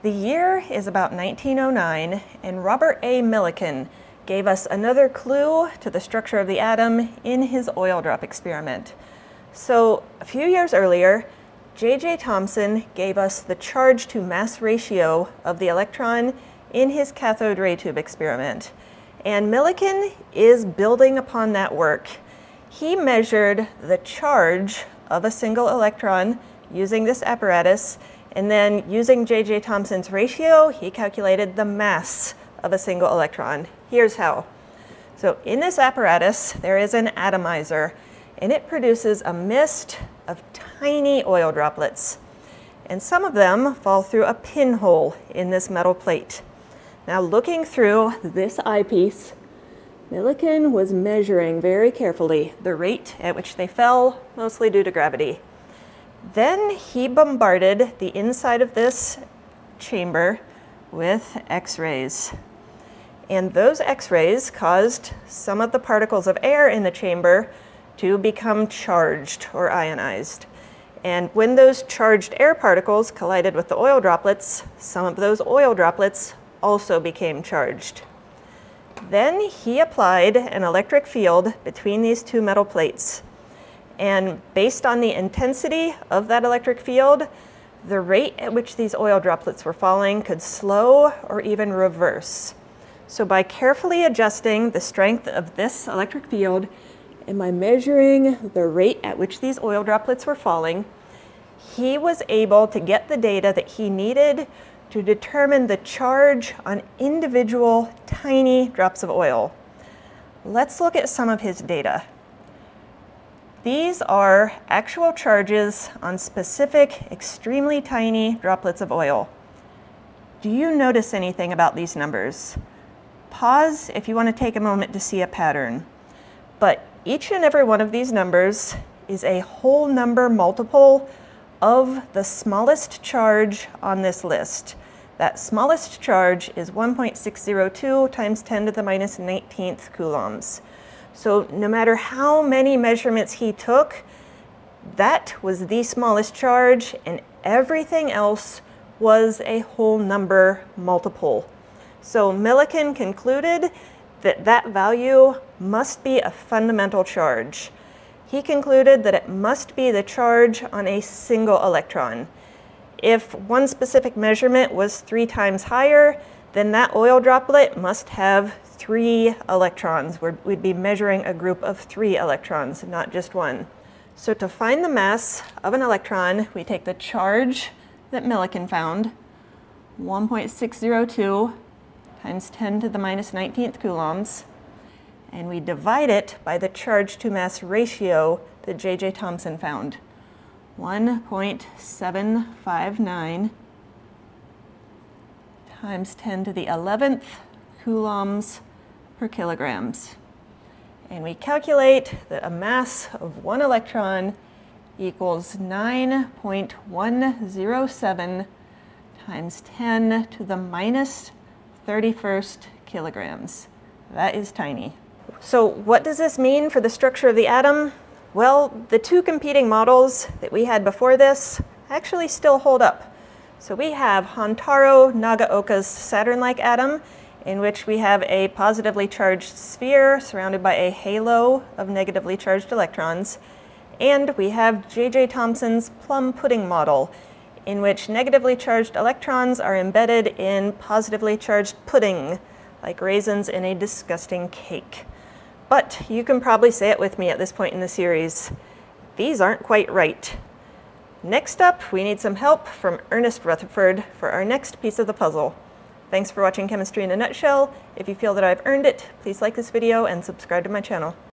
The year is about 1909, and Robert A. Millikan gave us another clue to the structure of the atom in his oil drop experiment. So a few years earlier, J.J. Thomson gave us the charge to mass ratio of the electron in his cathode ray tube experiment. And Millikan is building upon that work. He measured the charge of a single electron using this apparatus, and then using J.J. Thomson's ratio, he calculated the mass of a single electron. Here's how. So in this apparatus, there is an atomizer, and it produces a mist of tiny oil droplets. And some of them fall through a pinhole in this metal plate. Now looking through this eyepiece, Millikan was measuring very carefully the rate at which they fell, mostly due to gravity. Then he bombarded the inside of this chamber with X-rays. And those X-rays caused some of the particles of air in the chamber to become charged or ionized. And when those charged air particles collided with the oil droplets, some of those oil droplets also became charged. Then he applied an electric field between these two metal plates. And based on the intensity of that electric field, the rate at which these oil droplets were falling could slow or even reverse. So by carefully adjusting the strength of this electric field, and by measuring the rate at which these oil droplets were falling, he was able to get the data that he needed to determine the charge on individual tiny drops of oil. Let's look at some of his data. These are actual charges on specific, extremely tiny droplets of oil. Do you notice anything about these numbers? Pause if you want to take a moment to see a pattern. But each and every one of these numbers is a whole number multiple of the smallest charge on this list. That smallest charge is 1.602 times 10 to the minus 19th coulombs. So no matter how many measurements he took, that was the smallest charge, and everything else was a whole number multiple. So Millikan concluded that that value must be a fundamental charge. He concluded that it must be the charge on a single electron. If one specific measurement was 3 times higher, then that oil droplet must have 3 electrons. We'd be measuring a group of 3 electrons, not just one. So to find the mass of an electron, we take the charge that Millikan found, 1.602 times 10 to the minus 19th coulombs, and we divide it by the charge to mass ratio that J.J. Thomson found, 1.759 times 10 to the 11th coulombs per kilograms. And we calculate that a mass of 1 electron equals 9.107 times 10 to the minus 31st kilograms. That is tiny. So what does this mean for the structure of the atom? Well, the two competing models that we had before this actually still hold up. So we have Hontaro Nagaoka's Saturn-like atom, in which we have a positively charged sphere surrounded by a halo of negatively charged electrons. And we have J.J. Thomson's plum pudding model, in which negatively charged electrons are embedded in positively charged pudding, like raisins in a disgusting cake. But you can probably say it with me at this point in the series. These aren't quite right. Next up, we need some help from Ernest Rutherford for our next piece of the puzzle. Thanks for watching Chemistry in a Nutshell. If you feel that I've earned it, please like this video and subscribe to my channel.